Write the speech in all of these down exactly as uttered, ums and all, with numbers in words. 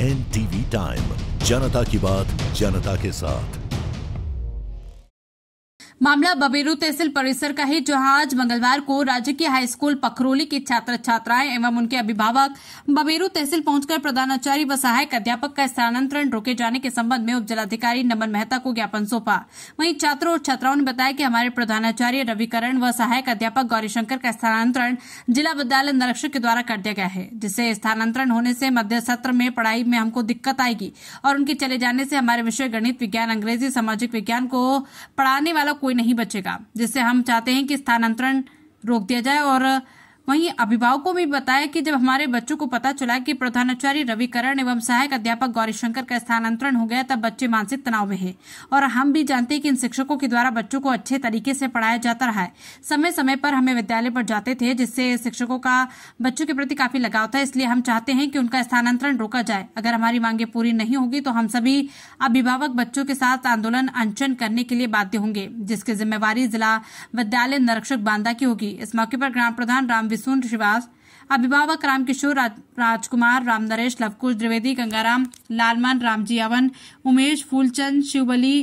N T V time, जनता की बात जनता के साथ। मामला बबेरू तहसील परिसर का है, जहां आज मंगलवार को राजकीय हाई स्कूल पखरौली के छात्र छात्राएं एवं उनके अभिभावक बबेरू तहसील पहुंचकर प्रधानाचार्य व सहायक अध्यापक का स्थानांतरण रोके जाने के संबंध में उप जिलाधिकारी नमन मेहता को ज्ञापन सौंपा। वहीं छात्रों और छात्राओं ने बताया कि हमारे प्रधानाचार्य रविकरण व सहायक अध्यापक गौरीशंकर का स्थानांतरण जिला विद्यालय निरीक्षक के द्वारा कर दिया गया है, जिससे स्थानांतरण होने से मध्य सत्र में पढ़ाई में हमको दिक्कत आएगी और उनके चले जाने से हमारे विषय गणित, विज्ञान, अंग्रेजी, सामाजिक विज्ञान को पढ़ाने वाला नहीं बचेगा, जिससे हम चाहते हैं कि स्थानांतरण रोक दिया जाए। और वहीं अभिभावकों में बताया कि जब हमारे बच्चों को पता चला कि प्रधानाचार्य रविकरण एवं सहायक अध्यापक गौरीशंकर का स्थानांतरण हो गया, तब बच्चे मानसिक तनाव में हैं और हम भी जानते हैं कि इन शिक्षकों के द्वारा बच्चों को अच्छे तरीके से पढ़ाया जाता रहा है। समय समय पर हमें विद्यालय पर जाते थे, जिससे शिक्षकों का बच्चों के प्रति काफी लगाव था, इसलिए हम चाहते हैं कि उनका स्थानांतरण रोका जाए। अगर हमारी मांगे पूरी नहीं होगी तो हम सभी अभिभावक बच्चों के साथ आंदोलन अनशन करने के लिए बाध्य होंगे, जिसकी जिम्मेवारी जिला विद्यालय निरीक्षक बांदा की होगी। इस मौके पर ग्राम प्रधान राम श्रीवास, अभिभावक राम किशोर, राजकुमार, राम नरेश, लवकुश द्विवेदी, गंगाराम, लालमन, रामजी, अवन उमेश, फूलचंद, शिव बली,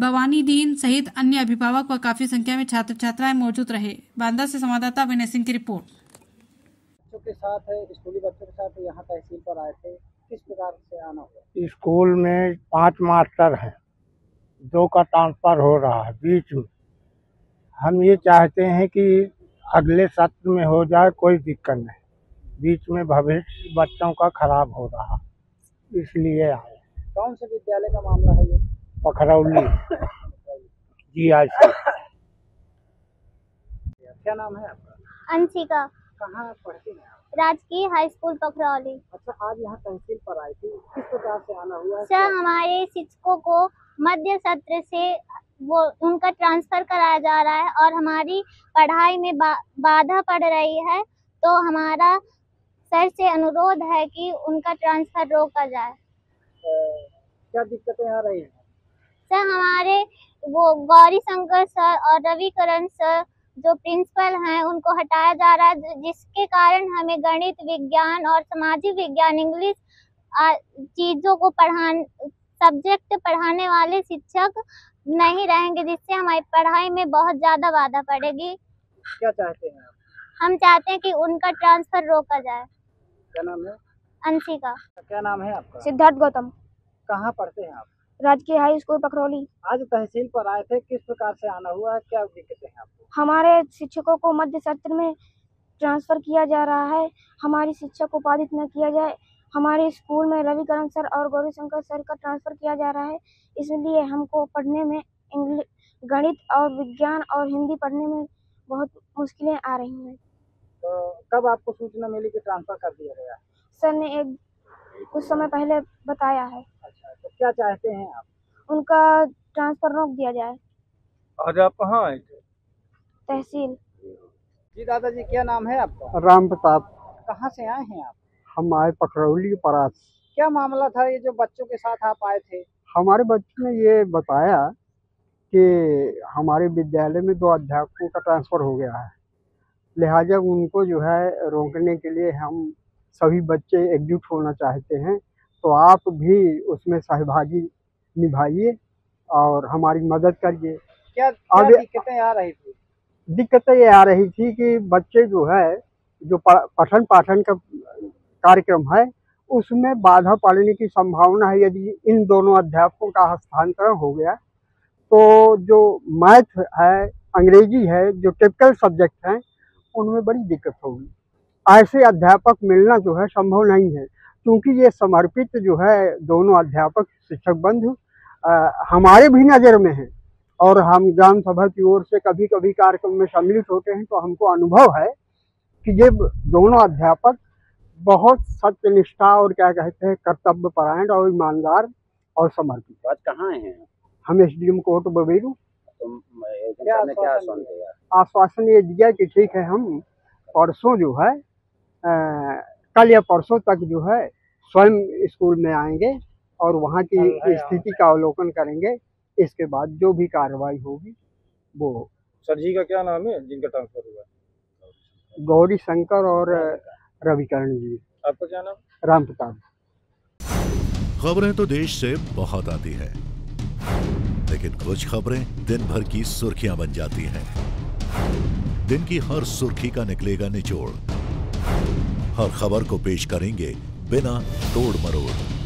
भवानी दीन सहित अन्य अभिभावक व काफी संख्या में छात्र छात्राएं मौजूद रहे। बांदा से संवाददाता विनय सिंह की रिपोर्ट। बच्चों के साथ, स्कूली बच्चों के साथ यहाँ तहसील पर आए थे, किस प्रकार से आना होगा? स्कूल में पाँच मास्टर है, दो का ट्रांसफर हो रहा है बीच में। हम ये चाहते है की अगले सत्र में हो जाए, कोई दिक्कत नहीं। बीच में भविष्य बच्चों का खराब हो रहा, इसलिए आए। कौन से विद्यालय का मामला है ये? पखरौली जी। आज क्या नाम है आपका? अंशिका। कहाँ पढ़ती हैं आप? राजकीय हाई स्कूल पखरौली। अच्छा, आज यहाँ तहसील पर आई थी, किस प्रकार से आना हुआ? सर, हमारे शिक्षकों को मध्य सत्र से वो उनका ट्रांसफर कराया जा रहा है और हमारी पढ़ाई में बा, बाधा पड़ रही है, तो हमारा सर से अनुरोध है कि उनका ट्रांसफर रोका जाए। क्या दिक्कतें आ रही हैं? सर, हमारे वो गौरीशंकर सर और रविकरण सर जो प्रिंसिपल हैं, उनको हटाया जा रहा है, जिसके कारण हमें गणित, विज्ञान और सामाजिक विज्ञान, इंग्लिश चीजों को पढ़ाने सब्जेक्ट पढ़ाने वाले शिक्षक नहीं रहेंगे, जिससे हमारी पढ़ाई में बहुत ज्यादा बाधा पड़ेगी। क्या चाहते हैं आप? हम चाहते हैं कि उनका ट्रांसफर रोका जाए। क्या नाम है? अंशिका। क्या नाम है आपका? सिद्धार्थ गौतम। कहाँ पढ़ते हैं आप? राजकीय हाई स्कूल पखरौली। आज तहसील पर आए थे, किस प्रकार से आना हुआ, क्या दिक्कतें हैं आपको? हमारे शिक्षकों को मध्य सत्र में ट्रांसफर किया जा रहा है। हमारी शिक्षा को बाधित न किया जाए। हमारे स्कूल में रविकरण सर और गौरीशंकर सर का ट्रांसफर किया जा रहा है, इसलिए हमको पढ़ने में इंग्लिश, गणित और विज्ञान और हिंदी पढ़ने में बहुत मुश्किलें आ रही हैं। तो कब आपको सूचना मिली कि ट्रांसफर कर दिया गया? सर ने एक कुछ समय पहले बताया है। अच्छा, तो क्या चाहते हैं आप? उनका ट्रांसफर रोक दिया जाए। आज आप कहाँ आए थे? तहसील। जी दादाजी, क्या नाम है आपका? राम प्रताप। कहाँ से आए हैं आप? हम आए पखरौली परास। क्या मामला था ये जो बच्चों के साथ आप आए थे? हमारे बच्चों ने ये बताया कि हमारे विद्यालय में दो अध्यापकों का ट्रांसफ़र हो गया है, लिहाजा उनको जो है रोकने के लिए हम सभी बच्चे एकजुट होना चाहते हैं, तो आप भी उसमें सहभागी निभाइए और हमारी मदद करिए। क्या, क्या दिक्कतें आ रही थी? दिक्कतें ये आ रही थी कि बच्चे जो है, जो पठन पाठन का कार्यक्रम है, उसमें बाधा पड़ने की संभावना है। यदि इन दोनों अध्यापकों का हस्तांतरण हो गया तो जो मैथ है, अंग्रेजी है, जो टिपिकल सब्जेक्ट हैं, उनमें बड़ी दिक्कत होगी। ऐसे अध्यापक मिलना जो है संभव नहीं है, क्योंकि ये समर्पित जो है दोनों अध्यापक शिक्षक बंधु हमारे भी नज़र में हैं और हम ग्राम सभा की ओर से कभी कभी कार्यक्रम में सम्मिलित होते हैं, तो हमको अनुभव है कि ये दोनों अध्यापक बहुत सत्यनिष्ठा और क्या कहते हैं कर्तव्य परायण और ईमानदार और समर्पित। आज कहाँ हैं? हम S D M court Baberu. आश्वासन ये दिया कि ठीक है, हम परसों जो है आ, कल या परसों तक जो है स्वयं स्कूल में आएंगे और वहाँ की स्थिति का अवलोकन करेंगे। इसके बाद जो भी कार्रवाई होगी वो। सर जी का क्या नाम है जिनका ट्रांसफर हुआ? गौरीशंकर और रविकरण जी। आपको क्या नाम? राम प्रताप। खबरें तो देश से बहुत आती हैं, लेकिन कुछ खबरें दिन भर की सुर्खियां बन जाती हैं। दिन की हर सुर्खी का निकलेगा निचोड़, हर खबर को पेश करेंगे बिना तोड़ मरोड़।